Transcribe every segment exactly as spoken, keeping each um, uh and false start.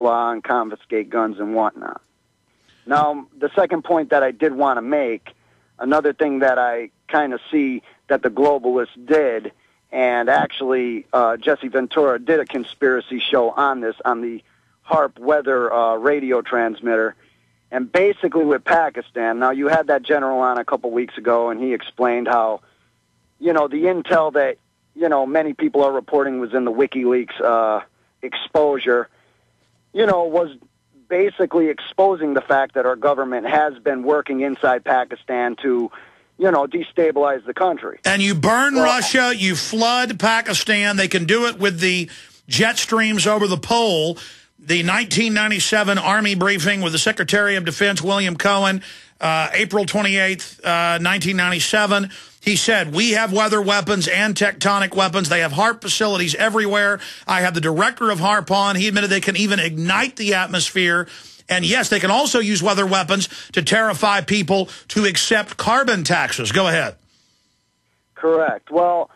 law and confiscate guns and whatnot. Now, the second point that I did want to make, another thing that I kind of see that the globalists did, and actually uh, Jesse Ventura did a conspiracy show on this, on the HAARP weather uh, radio transmitter, and basically with Pakistan. Now, you had that general on a couple weeks ago, and he explained how, you know, the intel that, you know, many people are reporting was in the WikiLeaks uh, exposure, you know, was basically exposing the fact that our government has been working inside Pakistan to, you know, destabilize the country. And you burn well, Russia, you flood Pakistan. They can do it with the jet streams over the pole. The nineteen ninety-seven Army briefing with the Secretary of Defense, William Cohen, uh, April twenty-eighth, uh, nineteen ninety-seven, he said, we have weather weapons and tectonic weapons. They have HAARP facilities everywhere. I have the director of HAARP on. He admitted they can even ignite the atmosphere. And, yes, they can also use weather weapons to terrify people to accept carbon taxes. Go ahead. Correct. Well,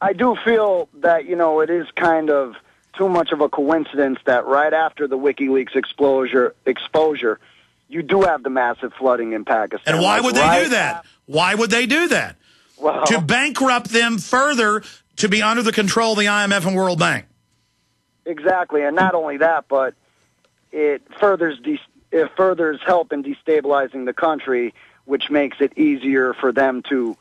I do feel that, you know, it is kind of too much of a coincidence that right after the WikiLeaks exposure, exposure you do have the massive flooding in Pakistan. And why would they do that? Why would they do that? Well, to bankrupt them further, to be under the control of the I M F and World Bank. Exactly, and not only that, but it furthers it furthers help in destabilizing the country, which makes it easier for them to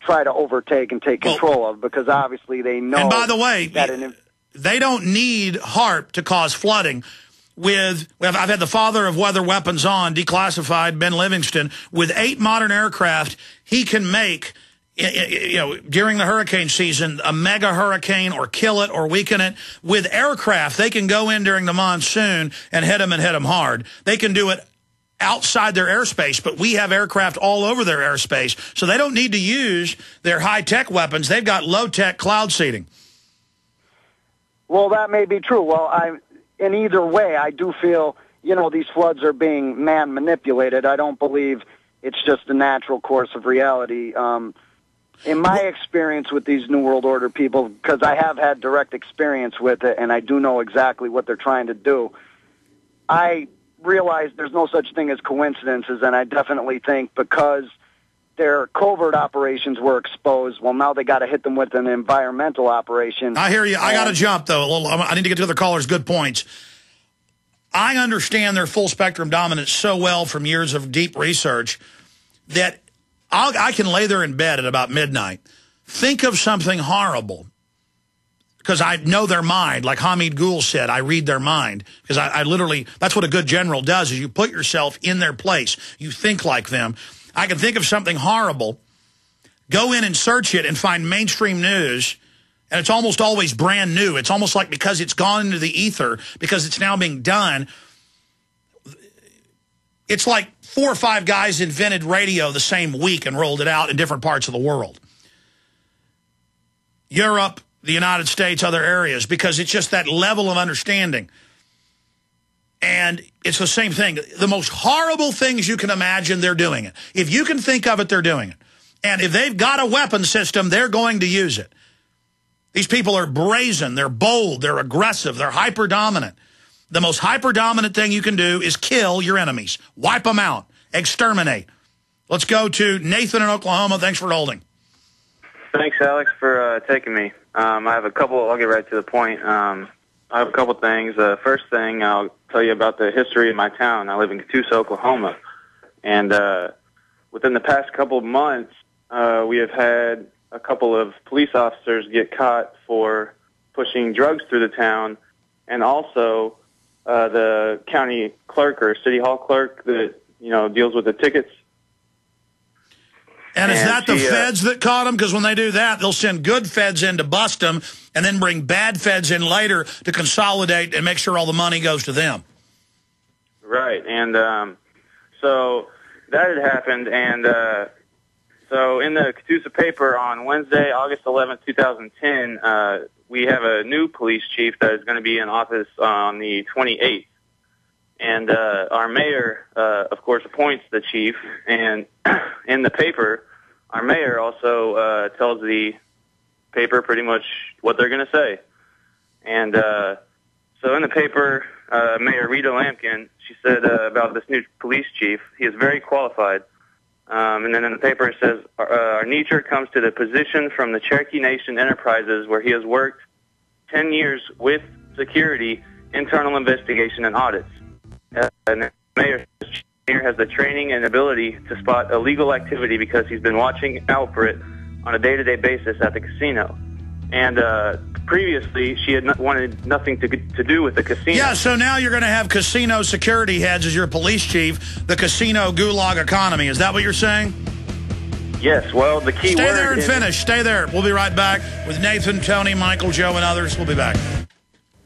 try to overtake and take control well, of, because obviously they know. And by the way, that an, they don't need HAARP to cause flooding. With I've had the father of weather weapons on, declassified, Ben Livingston, with eight modern aircraft, he can make, you know, during the hurricane season, a mega hurricane or kill it or weaken it. With aircraft, they can go in during the monsoon and hit them and hit them hard. They can do it outside their airspace, but we have aircraft all over their airspace, so they don't need to use their high-tech weapons. They've got low-tech cloud seeding. Well, that may be true. Well, I, in either way, I do feel, you know, these floods are being man-manipulated. I don't believe it's just the natural course of reality. Um In my experience with these New World Order people, because I have had direct experience with it and I do know exactly what they're trying to do, I realize there's no such thing as coincidences, and I definitely think because their covert operations were exposed, well, now they got to hit them with an environmental operation. I hear you. I got to jump, though. I need to get to other callers. Good points. I understand their full-spectrum dominance so well from years of deep research that I'll, I can lay there in bed at about midnight, think of something horrible, because I know their mind. Like Hamid Gul said, I read their mind, because I, I literally, that's what a good general does, is you put yourself in their place. You think like them. I can think of something horrible, go in and search it and find mainstream news, and it's almost always brand new. It's almost like because it's gone into the ether, because it's now being done, it's like four or five guys invented radio the same week and rolled it out in different parts of the world. Europe, the United States, other areas, because it's just that level of understanding. And it's the same thing. The most horrible things you can imagine, they're doing it. If you can think of it, they're doing it. And if they've got a weapon system, they're going to use it. These people are brazen. They're bold. They're aggressive. They're hyper-dominant. The most hyper-dominant thing you can do is kill your enemies. Wipe them out. Exterminate. Let's go to Nathan in Oklahoma. Thanks for holding. Thanks, Alex, for uh, taking me. Um, I have a couple. I'll get right to the point. Um, I have a couple things. The uh, first thing, I'll tell you about the history of my town. I live in Catoosa, Oklahoma. And uh, within the past couple of months, uh, we have had a couple of police officers get caught for pushing drugs through the town, and also Uh, the county clerk or city hall clerk that, you know, deals with the tickets. And, and is that she, the feds uh, that caught them? Because when they do that, they'll send good feds in to bust them and then bring bad feds in later to consolidate and make sure all the money goes to them. Right. And um, so that had happened. And uh, so in the Catoosa paper on Wednesday, August eleventh, two thousand ten, uh, we have a new police chief that is going to be in office on the twenty-eighth. And uh, our mayor, uh, of course, appoints the chief. And in the paper, our mayor also uh, tells the paper pretty much what they're going to say. And uh, so in the paper, uh, Mayor Rita Lampkin, she said uh, about this new police chief, he is very qualified. Um, and then in the paper it says, uh, our Nietscher comes to the position from the Cherokee Nation Enterprises, where he has worked ten years with security, internal investigation, and audits. Uh, and the mayor has the training and ability to spot illegal activity because he's been watching out for it on a day-to-day basis at the casino. And uh, previously, she had not wanted nothing to, to do with the casino. Yeah, so now you're going to have casino security heads as your police chief, the casino gulag economy. Is that what you're saying? Yes, well, the key word... Stay there and finish. Stay there. We'll be right back with Nathan, Tony, Michael, Joe, and others. We'll be back.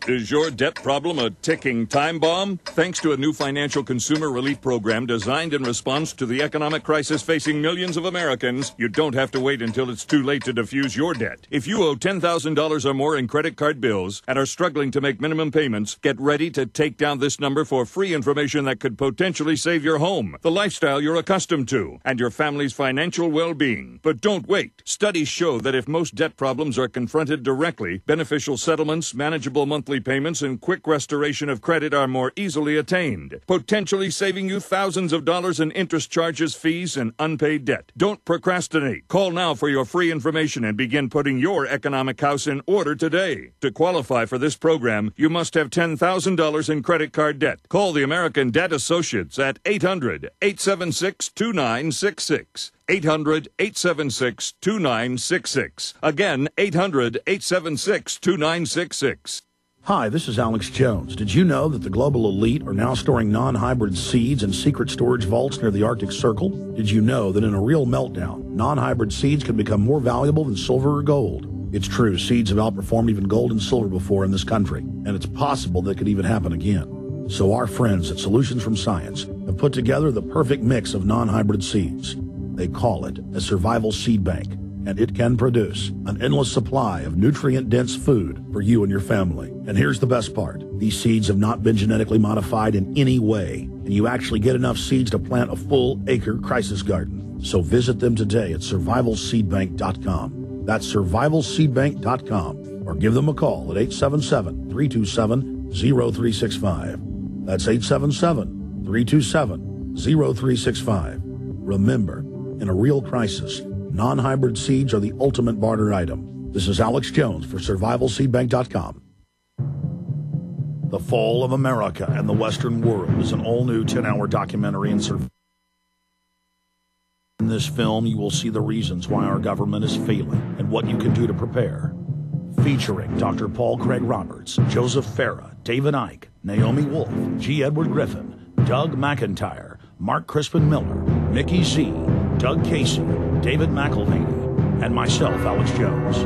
Is your debt problem a ticking time bomb? Thanks to a new financial consumer relief program designed in response to the economic crisis facing millions of Americans, you don't have to wait until it's too late to defuse your debt. If you owe ten thousand dollars or more in credit card bills and are struggling to make minimum payments, get ready to take down this number for free information that could potentially save your home, the lifestyle you're accustomed to, and your family's financial well-being. But don't wait. Studies show that if most debt problems are confronted directly, beneficial settlements, manageable monthly payments and quick restoration of credit are more easily attained, potentially saving you thousands of dollars in interest charges, fees, and unpaid debt. Don't procrastinate. Call now for your free information and begin putting your economic house in order today. To qualify for this program, you must have ten thousand dollars in credit card debt. Call the American Debt Associates at eight hundred, eight seven six, two nine six six. eight hundred, eight seven six, two nine six six. Again, eight hundred, eight seven six, two nine six six. Hi, this is Alex Jones. Did you know that the global elite are now storing non-hybrid seeds in secret storage vaults near the Arctic Circle? Did you know that in a real meltdown, non-hybrid seeds can become more valuable than silver or gold? It's true, seeds have outperformed even gold and silver before in this country, and it's possible that could even happen again. So our friends at Solutions from Science have put together the perfect mix of non-hybrid seeds. They call it a survival seed bank, and it can produce an endless supply of nutrient-dense food for you and your family. And here's the best part. These seeds have not been genetically modified in any way, and you actually get enough seeds to plant a full-acre crisis garden. So visit them today at survival seed bank dot com. That's survival seed bank dot com, or give them a call at eight seven seven, three two seven, zero three six five. That's eight seven seven, three two seven, zero three six five. Remember, in a real crisis, non-hybrid seeds are the ultimate barter item. This is Alex Jones for survival seed bank dot com. The fall of America and the Western world is an all-new ten-hour documentary and survival. In this film, you will see the reasons why our government is failing and what you can do to prepare. Featuring Doctor Paul Craig Roberts, Joseph Farah, David Icke, Naomi Wolf, G. Edward Griffin, Doug McIntyre, Mark Crispin Miller, Mickey Z, Doug Casey, David McElhaney, and myself, Alex Jones.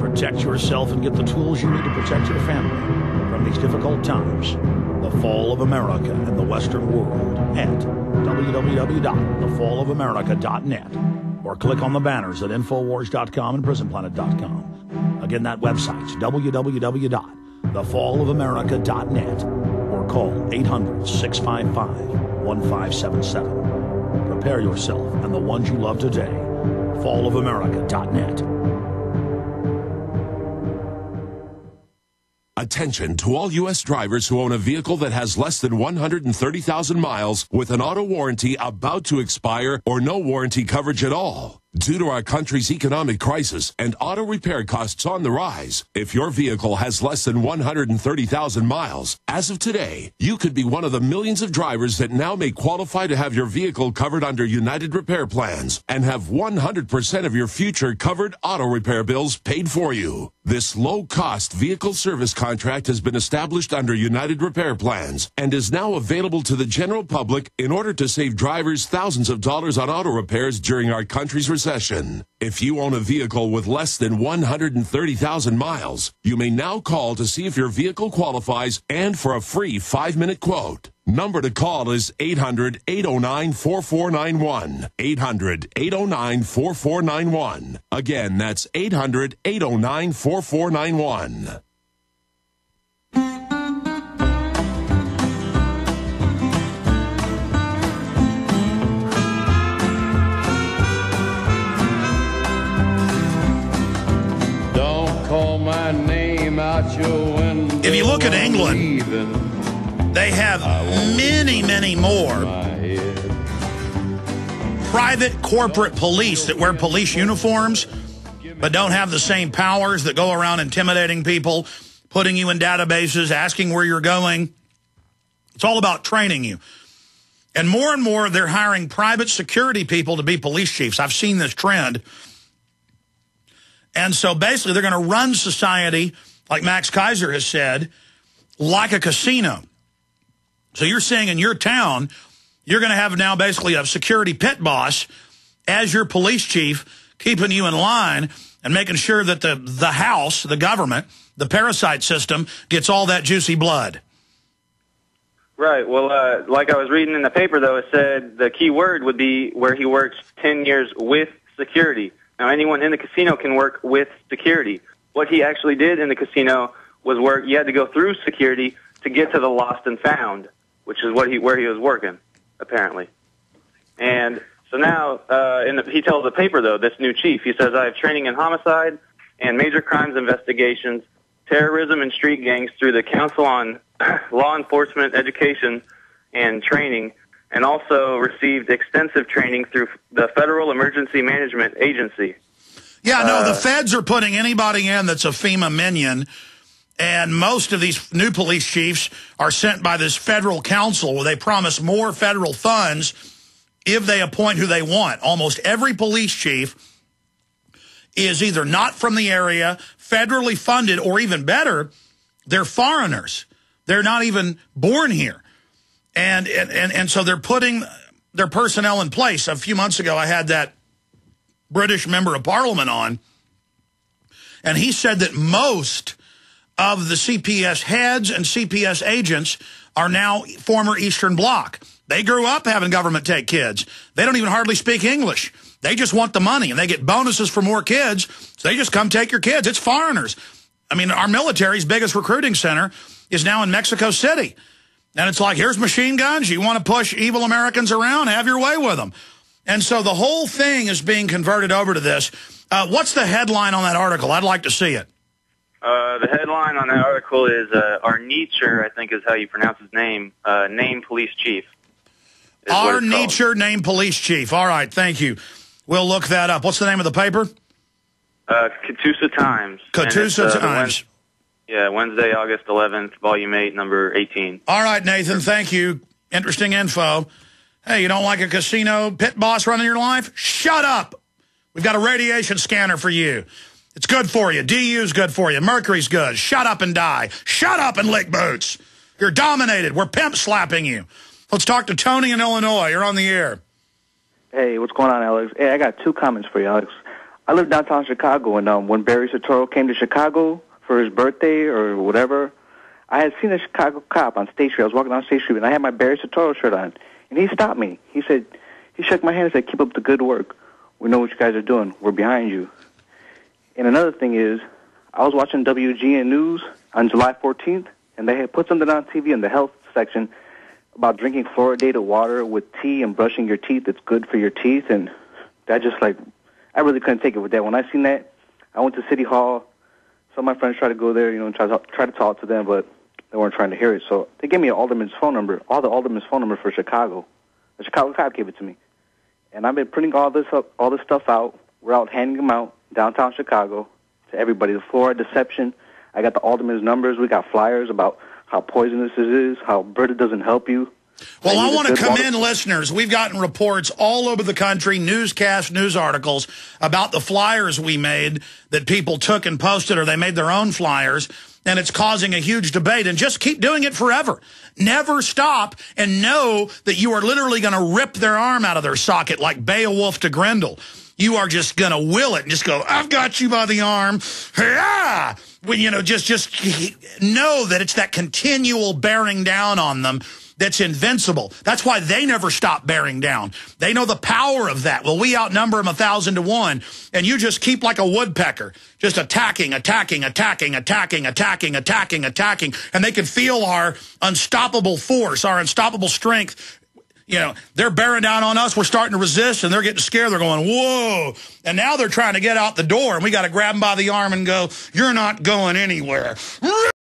Protect yourself and get the tools you need to protect your family from these difficult times. The Fall of America and the Western World at w w w dot the fall of america dot net, or click on the banners at infowars dot com and prison planet dot com. Again, that website's w w w dot the fall of america dot net, or call eight hundred, six five five, one five seven seven. Prepare yourself and the ones you love today. fall of america dot net. Attention to all U S drivers who own a vehicle that has less than one hundred thirty thousand miles with an auto warranty about to expire or no warranty coverage at all. Due to our country's economic crisis and auto repair costs on the rise, if your vehicle has less than one hundred thirty thousand miles, as of today, you could be one of the millions of drivers that now may qualify to have your vehicle covered under United Repair Plans and have one hundred percent of your future covered auto repair bills paid for you. This low-cost vehicle service contract has been established under United Repair Plans and is now available to the general public in order to save drivers thousands of dollars on auto repairs during our country's recession. If you own a vehicle with less than one hundred thirty thousand miles, you may now call to see if your vehicle qualifies and for a free five-minute quote. Number to call is eight hundred, eight oh nine, four four nine one. eight hundred, eight oh nine, four four nine one. Again, that's eight hundred, eight oh nine, four four nine one. Don't call my name out your window. If you look at England, They have many, many more private corporate police that wear police uniforms but don't have the same powers, that go around intimidating people, putting you in databases, asking where you're going. It's all about training you. And more and more, they're hiring private security people to be police chiefs. I've seen this trend. And so basically, they're going to run society, like Max Kaiser has said, like a casino. So you're saying in your town, you're going to have now basically a security pit boss as your police chief, keeping you in line and making sure that the, the house, the government, the parasite system, gets all that juicy blood. Right. Well, uh, like I was reading in the paper, though, it said the key word would be where he works ten years with security. Now, anyone in the casino can work with security. What he actually did in the casino was work. You had to go through security to get to the lost and found, which is what he where he was working, apparently. And so now uh, in the, he tells the paper, though, this new chief, he says, I have training in homicide and major crimes investigations, terrorism and street gangs through the Council on Law Enforcement Education and Training, and also received extensive training through the Federal Emergency Management Agency. Yeah, no, uh, the feds are putting anybody in that's a FEMA minion, and most of these new police chiefs are sent by this federal council where they promise more federal funds if they appoint who they want. Almost every police chief is either not from the area, federally funded, or even better, they're foreigners. They're not even born here. And, and, and, and so they're putting their personnel in place. A few months ago, I had that British member of parliament on, and he said that most of the C P S heads and C P S agents are now former Eastern Bloc. They grew up having government take kids. They don't even hardly speak English. They just want the money, and they get bonuses for more kids, so they just come take your kids. It's foreigners. I mean, our military's biggest recruiting center is now in Mexico City. And it's like, here's machine guns. You want to push evil Americans around? Have your way with them. And so the whole thing is being converted over to this. Uh, what's the headline on that article? I'd like to see it. Uh, the headline on that article is, uh, our Nietscher, I think is how you pronounce his name, uh, named police chief. Our Nietscher named police chief. All right, thank you. We'll look that up. What's the name of the paper? Uh, Catoosa Times. Catoosa uh, Times. Yeah, Wednesday, August eleventh, Volume eight, Number eighteen. All right, Nathan, thank you. Interesting info. Hey, you don't like a casino pit boss running your life? Shut up. We've got a radiation scanner for you. It's good for you. D U's good for you. Mercury's good. Shut up and die. Shut up and lick boots. You're dominated. We're pimp slapping you. Let's talk to Tony in Illinois. You're on the air. Hey, what's going on, Alex? Hey, I got two comments for you, Alex. I live downtown Chicago, and um, when Barry Satoro came to Chicago for his birthday or whatever, I had seen a Chicago cop on State Street. I was walking down State Street, and I had my Barry Satoro shirt on, and he stopped me. He said, he shook my hand and said, keep up the good work. We know what you guys are doing. We're behind you. And another thing is, I was watching W G N News on July fourteenth, and they had put something on T V in the health section about drinking fluoridated water with tea and brushing your teeth. It's good for your teeth, and that just, like, I really couldn't take it with that. When I seen that, I went to City Hall. Some of my friends tried to go there, you know, and try to, try to talk to them, but they weren't trying to hear it. So they gave me an alderman's phone number, all the alderman's phone number for Chicago. The Chicago cop gave it to me. And I've been printing all this up, all this stuff out. We're out handing them out downtown Chicago to everybody. The fluoride deception. I got the alderman's numbers. We got flyers about how poisonous this is, how Brita doesn't help you. Well, I want to commend listeners. We've gotten reports all over the country, newscasts, news articles, about the flyers we made that people took and posted, or they made their own flyers, and it's causing a huge debate. And just keep doing it forever. Never stop, and know that you are literally going to rip their arm out of their socket like Beowulf to Grendel. You are just going to will it and just go, I've got you by the arm. Yeah! Well, you know, just, just know that it's that continual bearing down on them that's invincible. That's why they never stop bearing down. They know the power of that. Well, we outnumber them a thousand to one, and you just keep like a woodpecker, just attacking, attacking, attacking, attacking, attacking, attacking, attacking, and they can feel our unstoppable force, our unstoppable strength. You know, they're bearing down on us. We're starting to resist, and they're getting scared. They're going, whoa. And now they're trying to get out the door, and we got to grab them by the arm and go, you're not going anywhere.